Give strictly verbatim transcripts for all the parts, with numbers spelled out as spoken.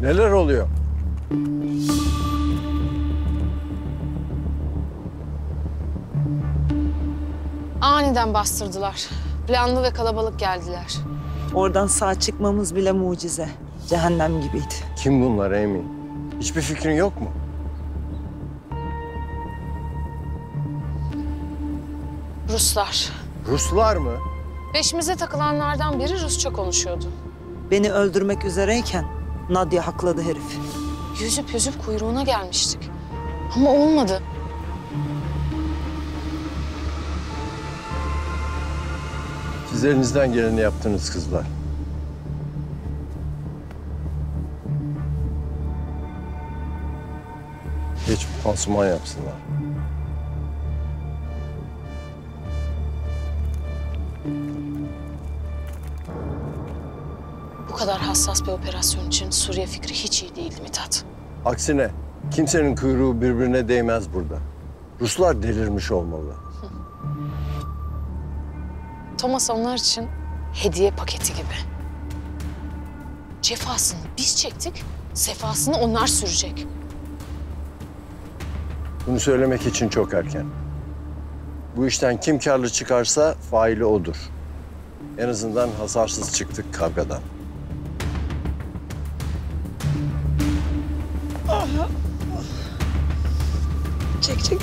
Neler oluyor? Aniden bastırdılar. Planlı ve kalabalık geldiler. Oradan sağ çıkmamız bile mucize. Cehennem gibiydi. Kim bunlar Amy? Hiçbir fikrin yok mu? Ruslar. Ruslar mı? Peşimize takılanlardan biri Rusça konuşuyordu. Beni öldürmek üzereyken Nadia hakladı herif. Yüzüp yüzüp kuyruğuna gelmiştik. Ama olmadı. Siz elinizden geleni yaptınız kızlar. Geç bir pansuman yapsınlar. Bu kadar hassas bir operasyon için Suriye fikri hiç iyi değildi Mithat. Aksine kimsenin kuyruğu birbirine değmez burada. Ruslar delirmiş olmalı. Thomas onlar için hediye paketi gibi. Cefasını biz çektik, sefasını onlar sürecek. Bunu söylemek için çok erken. Bu işten kim kârlı çıkarsa faili odur. En azından hasarsız çıktık kavgadan. Çek çek.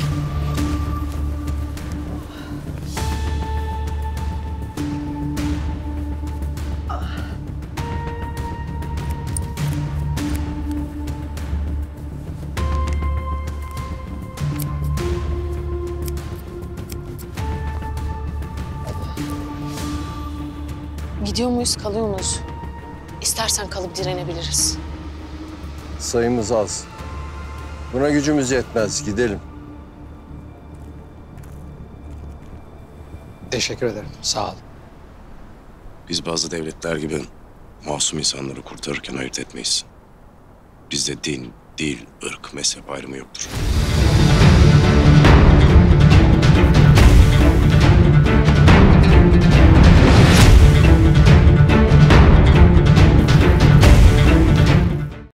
Gidiyor muyuz, kalıyor muyuz? İstersen kalıp direnebiliriz. Sayımız az. Buna gücümüz yetmez. Gidelim. Teşekkür ederim. Sağ ol. Biz bazı devletler gibi masum insanları kurtarırken ayırt etmeyiz. Bizde din, dil, ırk, mezhep ayrımı yoktur.